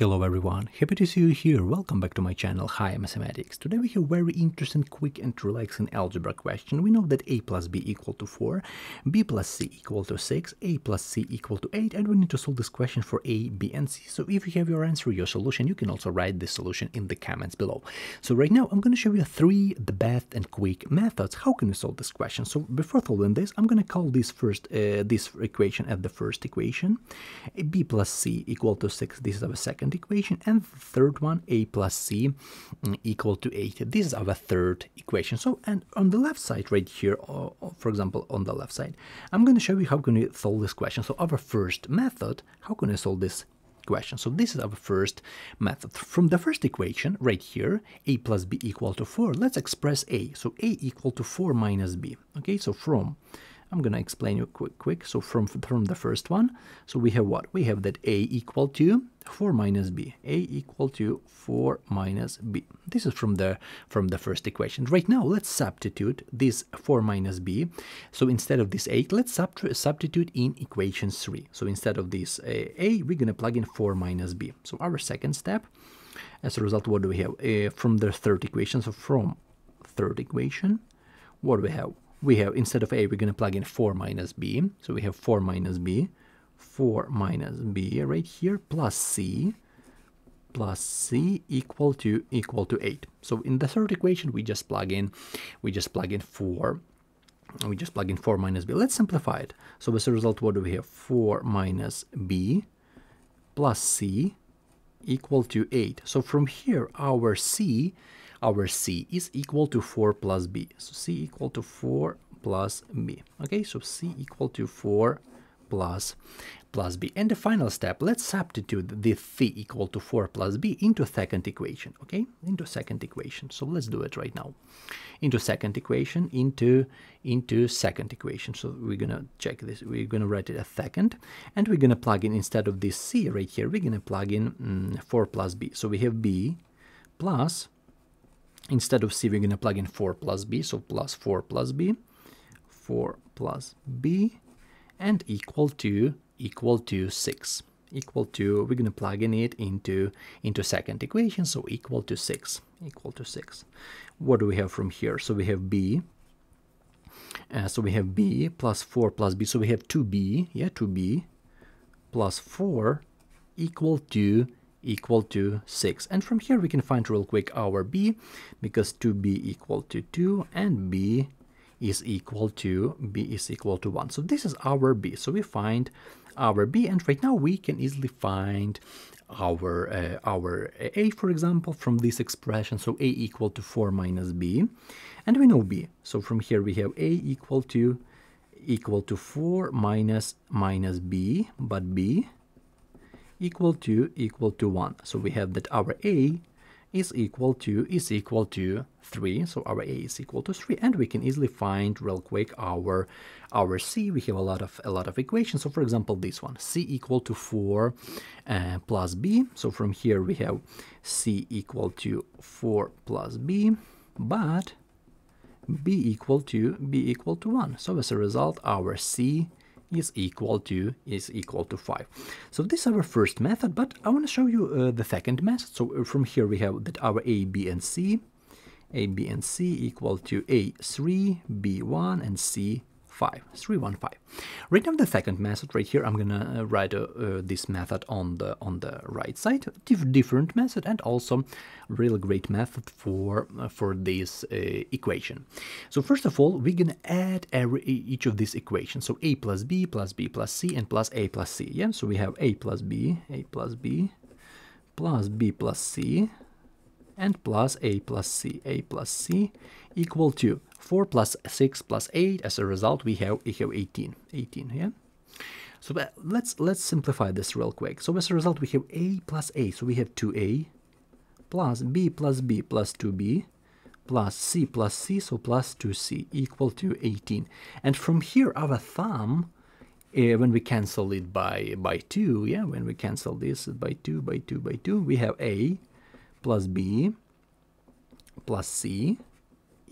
Hello everyone, happy to see you here, welcome back to my channel Higher Mathematics. Today we have a very interesting, quick and relaxing algebra question. We know that a plus b equal to 4, b plus c equal to 6, a plus c equal to 8, and we need to solve this question for a, b and c. So if you have your answer, your solution, you can also write this solution in the comments below. So right now I'm going to show you the best and quick methods. How can we solve this question? So before solving this, I'm going to call this equation as the first equation, b plus c equal to 6, this is our second equation, and the third one, a plus c equal to 8, this is our third equation. So, and on the left side right here, or for example on the left side, I'm going to show you how can we solve this question. So our first method, how can we solve this question? So this is our first method. From the first equation right here, a plus b equal to 4, let's express a. So a equal to 4 minus b. Okay, so from, I'm going to explain you quick. So from the first one, so we have what? We have that a equal to 4 minus b. a equal to 4 minus b. This is from the first equation. Right now, let's substitute this 4 minus b. So instead of this 8, let's substitute in equation 3. So instead of this a, we're going to plug in 4 minus b. So our second step, as a result, what do we have? From the third equation, so from third equation, what do we have? We have, instead of a, we're going to plug in 4 minus b. So we have 4 minus b, 4 minus b right here, plus c equal to 8. So in the third equation, we just plug in 4 minus b. Let's simplify it. So as a result, what do we have? 4 minus b plus c equal to 8. So from here, our c is equal to 4 plus b. So c equal to 4 plus b. Okay, so c equal to 4 plus b. And the final step, let's substitute the c equal to 4 plus b into second equation. Okay, into second equation. So let's do it right now. Into second equation, into second equation. So we're going to check this. We're going to write it as second. And we're going to plug in, instead of this c right here, we're going to plug in 4 plus b. So we have b plus, instead of c, we're going to plug in 4 plus b. So plus 4 plus b, 4 plus b, and equal to 6. Equal to, we're going to plug in it into second equation. So equal to 6. Equal to 6. What do we have from here? So we have b. So we have b plus 4 plus b. So we have 2b. Yeah, 2b plus 4 equal to 6. And from here we can find real quick our b, because 2b equal to 2 and b is equal to 1. So this is our b. So we find our b, and right now we can easily find our a, for example, from this expression. So a equal to 4 minus b, and we know b. So from here we have a equal to 4 minus b, but b equal to 1. So we have that our a is equal to 3. So our a is equal to 3, and we can easily find real quick our c. We have a lot of equations. So for example, this one, c equal to 4 plus b. So from here we have c equal to 4 plus b, but b equal to 1. So as a result, our c is equal to 5. So this is our first method, but I want to show you the second method. So from here we have that our a b and c equal to a3, b1 and c 5, 3, 1, 5. Right now the second method right here, I'm gonna write this method on the right side. Different method, and also really great method for this equation. So first of all, we're gonna add each of these equations. So a plus b plus b plus c and plus a plus c. Yeah. So we have a plus b plus b plus c, and plus a plus c. a plus c equal to 4 plus 6 plus 8. As a result, we have 18. Yeah. So let's simplify this real quick. So as a result, we have a plus a. So we have 2a plus b plus 2b plus c. So plus 2c equal to 18. And from here, our thumb, when we cancel it by 2. Yeah. When we cancel this by 2, we have a plus b plus c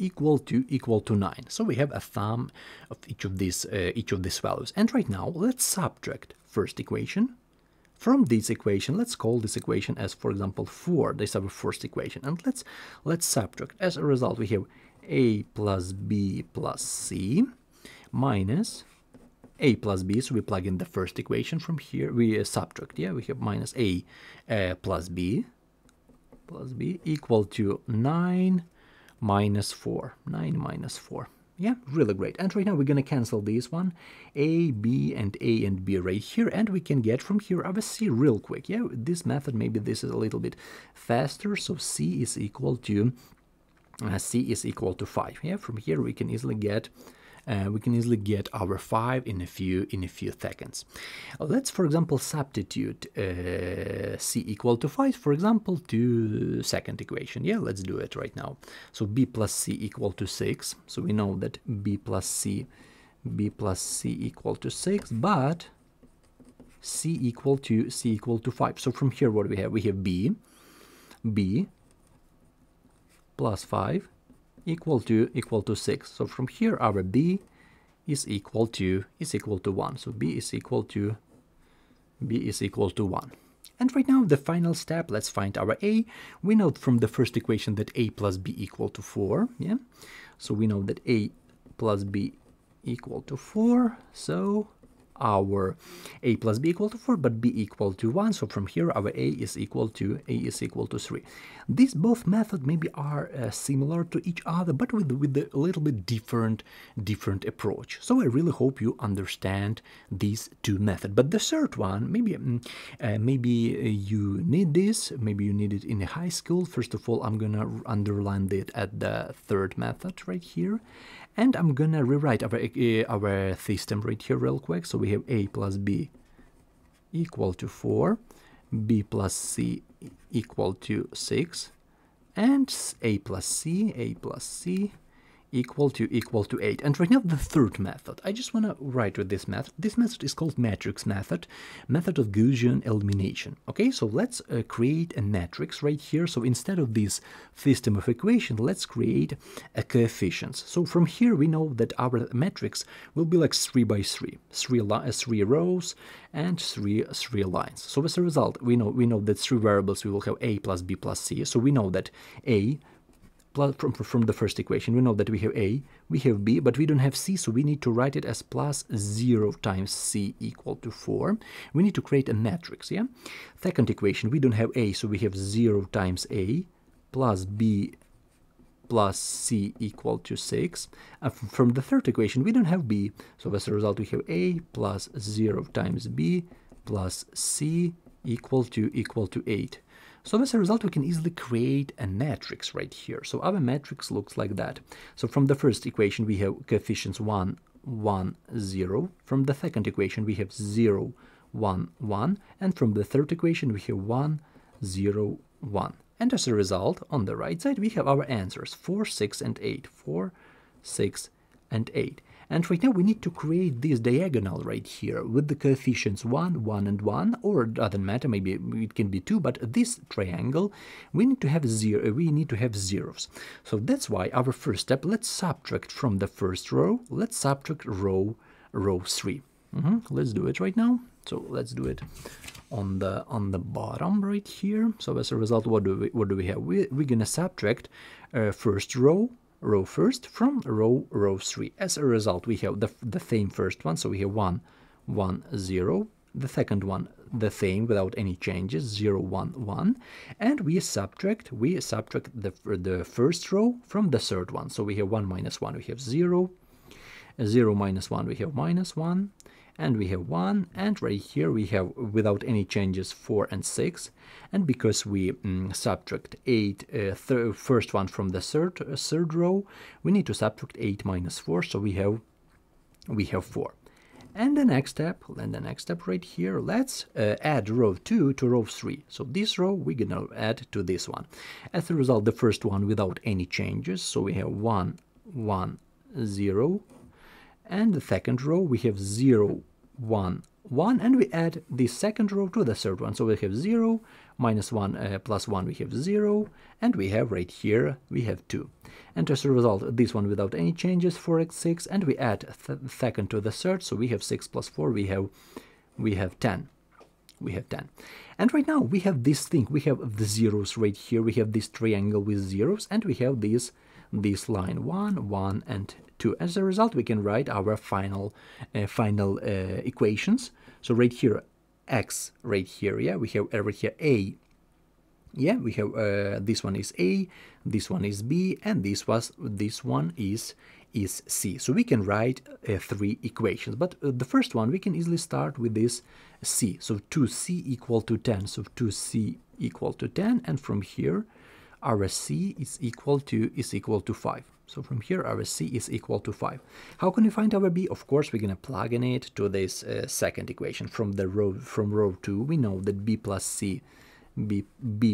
equal to 9. So we have a sum of each of these values. And right now let's subtract first equation From this equation, let's call this equation as, for example, 4. This is our first equation. And let's subtract. As a result, we have a plus b plus c minus a plus b. So we plug in the first equation from here. We subtract. Yeah, we have minus a plus b equal to 9 minus 4. 9 minus 4. Yeah, really great. And right now we're going to cancel this one, a and b right here, and we can get from here our c real quick. Yeah, this method, maybe this is a little bit faster, so c is equal to 5. Yeah, from here we can easily get our 5 in a few seconds. Let's, for example, substitute c equal to 5, for example, to second equation. Yeah, let's do it right now. So b plus c equal to 6. So we know that b plus c equal to 6, but c equal to 5. So from here, what do we have? We have b plus 5 equal to 6. So from here our b is equal to 1. So b is equal to 1. And right now the final step, let's find our a. We know from the first equation that a plus b equal to 4. Yeah. So we know that a plus b equal to 4. So our a plus b equal to 4, but b equal to 1. So from here our a is equal to 3. These both methods maybe are similar to each other, but with a little bit different approach. So I really hope you understand these two methods. But the third one, maybe you need this. Maybe you need it in high school. First of all, I'm gonna underline it at the third method right here, and I'm gonna rewrite our system right here real quick. So we have a plus b equal to 4, b plus c equal to 6, and a plus c equal to 8. And right now the third method. I just want to write with this method. This method is called matrix method, method of Gaussian elimination. Okay, so let's create a matrix right here. So instead of this system of equation, let's create a coefficients. So from here we know that our matrix will be like 3 by 3, three rows and three lines. So as a result, we know that three variables we will have a plus b plus c. So we know that a from the first equation, we know that we have a, we have b, but we don't have c, so we need to write it as plus 0 times c equal to 4. We need to create a matrix, yeah? Second equation, we don't have a, so we have 0 times a plus b plus c equal to 6. And from the third equation, we don't have b, so as a result, we have a plus 0 times b plus c equal to 8. So as a result, we can easily create a matrix right here. So our matrix looks like that. So from the first equation, we have coefficients 1, 1, 0. From the second equation, we have 0, 1, 1. And from the third equation, we have 1, 0, 1. And as a result, on the right side, we have our answers, 4, 6, and 8. 4, 6, and 8. And right now we need to create this diagonal right here with the coefficients 1, 1, and 1, or it doesn't matter, maybe it can be 2, but this triangle, we need to have zeros. So that's why our first step, let's subtract from the first row, let's subtract row 3. Let's do it right now. So let's do it on the bottom right here. So as a result, what do we have? We're gonna subtract first row first from row 3. As a result, we have the same first one, so we have 1, 1, 0. The second one, the same without any changes, 0, 1, 1. And we subtract the first row from the third one. So we have 1 minus 1, we have 0. 0 minus 1, we have minus 1. And we have 1, and right here we have, without any changes, 4 and 6. And because we subtract 8, first one from the third row, we need to subtract 8 minus 4, so we have 4. And the next step right here, let's add row 2 to row 3. So this row we're gonna add to this one. As a result, the first one without any changes, so we have 1, 1, 0. And the second row we have 0, 1, 1, and we add the second row to the third one. So we have 0, minus 1, plus 1, we have 0, and we have right here, we have 2. And as a result, this one without any changes, 4 x 6, and we add second to the third, so we have 6 plus 4, we have 10. we have 10. And right now we have this thing, we have the zeros right here, we have this triangle with zeros, and we have this line 1, 1 and 2. As a result, we can write our final equations. So right here, x right here, yeah, we have over here a. Yeah, we have this one is a, this one is b, and this one is c. So we can write three equations, but the first one we can easily start with this c. So 2c equal to 10, so 2c equal to 10, and from here our c is equal to 5. So from here our c is equal to 5. How can we find our b? Of course we're gonna plug in it to this second equation from the row 2. We know that b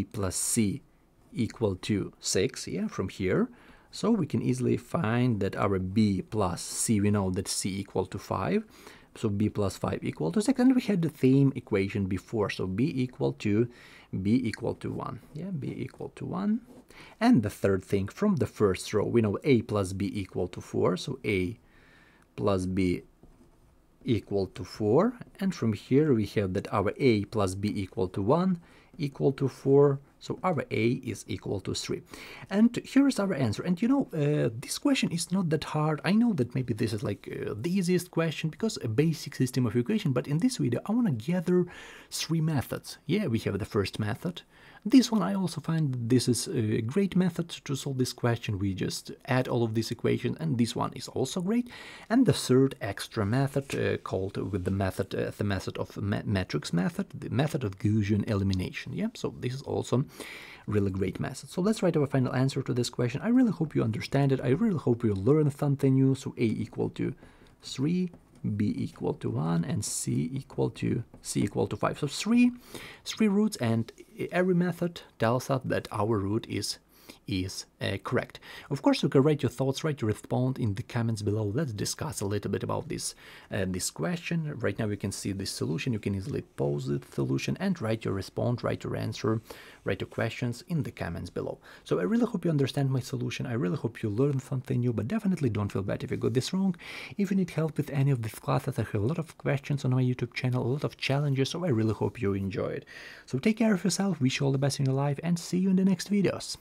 plus c equal to 6, yeah, from here. So we can easily find that our b plus c, we know that c equal to 5, so b plus 5 equal to 6, and we had the same equation before, so b equal to 1, yeah, b equal to 1. And the third thing from the first row, we know a plus b equal to 4, so a plus b equal to 4, and from here we have that our a plus b equal to 1 equal to 4, so our a is equal to 3. And here is our answer. And you know, this question is not that hard. I know that maybe this is like the easiest question because a basic system of equation, but in this video I want to gather three methods. Yeah, we have the first method. This one I also find that this is a great method to solve this question. We just add all of these equations, and this one is also great. And the third extra method called with the method of Gaussian elimination. Yeah, so this is also really great method. So let's write our final answer to this question. I really hope you understand it. I really hope you learn something new. So a equal to 3, b equal to 1, and c equal to 5. So three roots, and every method tells us that our root is correct. Of course, you can write your thoughts, write your response in the comments below. Let's discuss a little bit about this question. Right now you can see this solution, you can easily pause the solution and write your response, write your answer, write your questions in the comments below. So I really hope you understand my solution, I really hope you learn something new, but definitely don't feel bad if you got this wrong. If you need help with any of these classes, I have a lot of questions on my YouTube channel, a lot of challenges, so I really hope you enjoy it. So take care of yourself, wish you all the best in your life, and see you in the next videos.